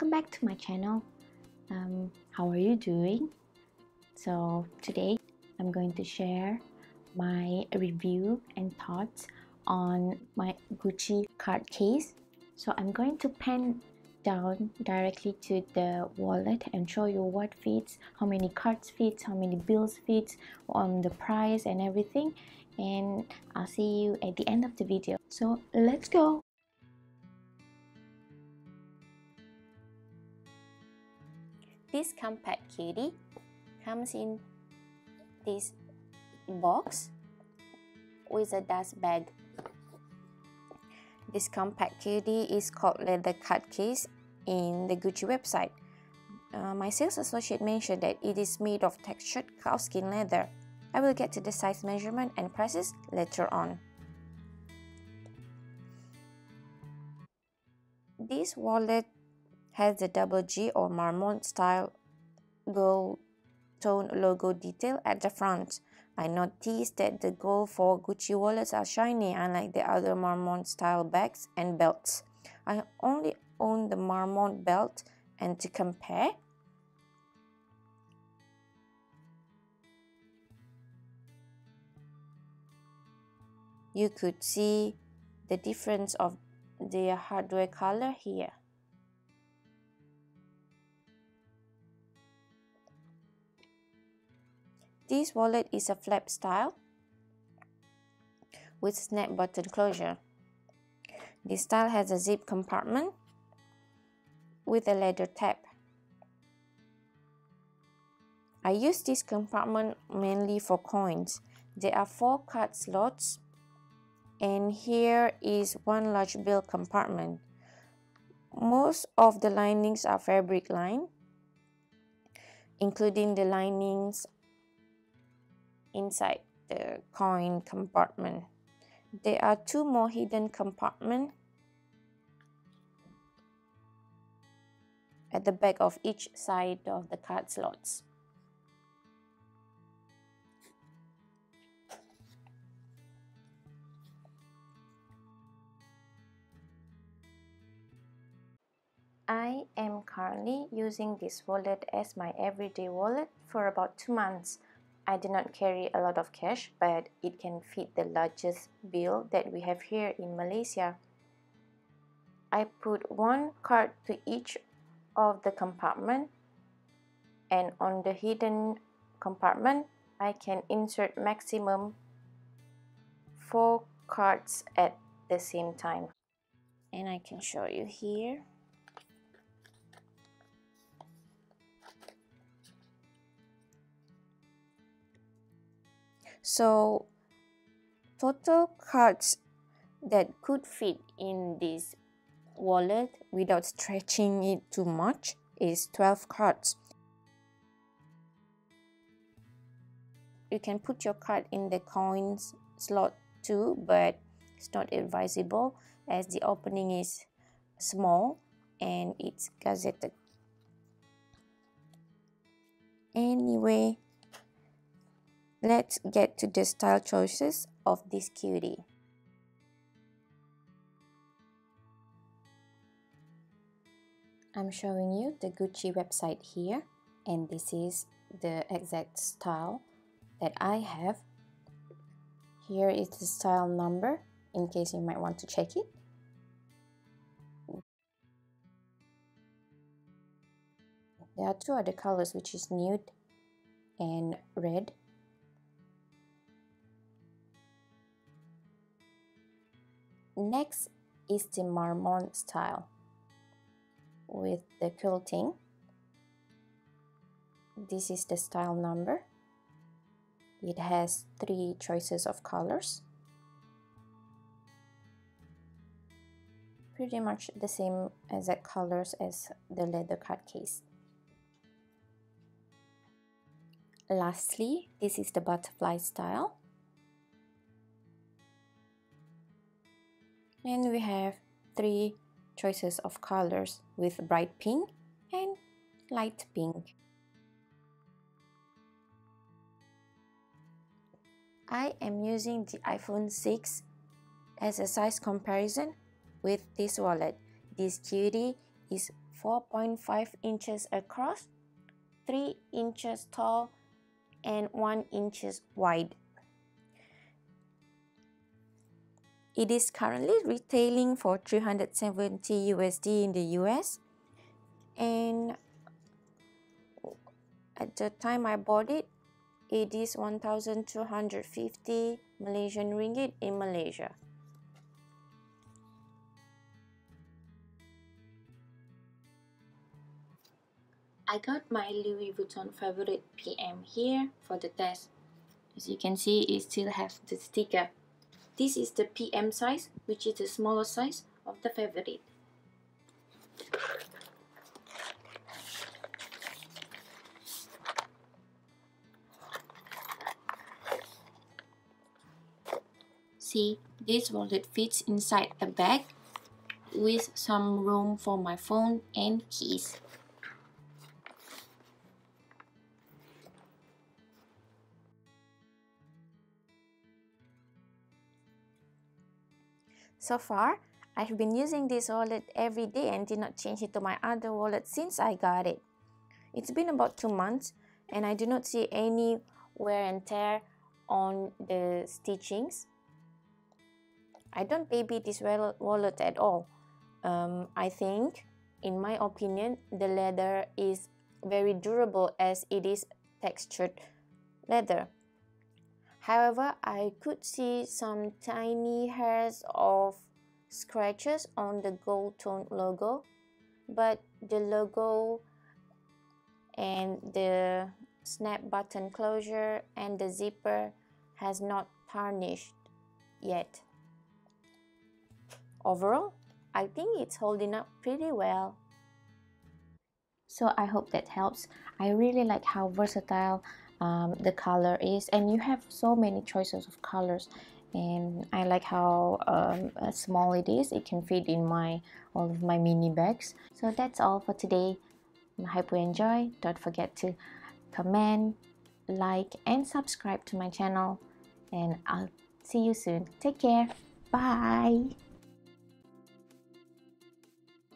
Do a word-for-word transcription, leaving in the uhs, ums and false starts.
welcome back to my channel. Um, how are you doing? So today I'm going to share my review and thoughts on my Gucci card case. So I'm going to pan down directly to the wallet and show you what fits, how many cards fits, how many bills fits, on the price and everything, and I'll see you at the end of the video. So let's go! This compact kitty comes in this box with a dust bag. This compact kitty is called leather card case in the Gucci website. Uh, my sales associate mentioned that it is made of textured cowskin leather. I will get to the size measurement and prices later on. This wallet has the double G or Marmont style gold tone logo detail at the front. I noticed that the gold for Gucci wallets are shiny, unlike the other Marmont style bags and belts. I only own the Marmont belt, and to compare, you could see the difference of the hardware color here. This wallet is a flap style with snap button closure. This style has a zip compartment with a leather tab. I use this compartment mainly for coins. There are four card slots, and here is one large bill compartment. Most of the linings are fabric lined, including the linings inside the coin compartment. There are two more hidden compartments at the back of each side of the card slots. I am currently using this wallet as my everyday wallet for about two months. I do not carry a lot of cash, but it can fit the largest bill that we have here in Malaysia. I put one card to each of the compartment, and on the hidden compartment, I can insert maximum four cards at the same time. And I can show you here. So, total cards that could fit in this wallet without stretching it too much is twelve cards. You can put your card in the coins slot too, but it's not advisable as the opening is small and it's gazetted. Anyway, let's get to the style choices of this cutie. I'm showing you the Gucci website here, and this is the exact style that I have. Here is the style number in case you might want to check it. There are two other colors, which is nude and red. Next is the Marmont style with the quilting. This is the style number. It has three choices of colors. Pretty much the same exact colors as the leather card case. Lastly, this is the butterfly style. And we have three choices of colors with bright pink and light pink. I am using the iPhone six as a size comparison with this wallet. This cutie is four point five inches across, three inches tall, and one inches wide. It is currently retailing for three hundred seventy U S D in the U S, and at the time I bought it, it is one thousand two hundred fifty Malaysian Ringgit in Malaysia. I got my Louis Vuitton Favorite P M here for the test. As you can see, it still has the sticker. This is the P M size, which is the smaller size of the Favorite. See, this wallet fits inside a bag with some room for my phone and keys. So far, I've been using this wallet every day and did not change it to my other wallet since I got it. It's been about two months and I do not see any wear and tear on the stitchings. I don't baby this wallet at all. Um, I think, in my opinion, the leather is very durable as it is textured leather. However, I could see some tiny hairs of scratches on the gold tone logo, but the logo and the snap button closure and the zipper has not tarnished yet. Overall, I think it's holding up pretty well. So I hope that helps. I really like how versatile Um, the color is, and you have so many choices of colors, and I like how um, small it is. It can fit in my all of my mini bags. So that's all for today. I hope you enjoy. Don't forget to comment, like, and subscribe to my channel, and I'll see you soon. Take care. Bye.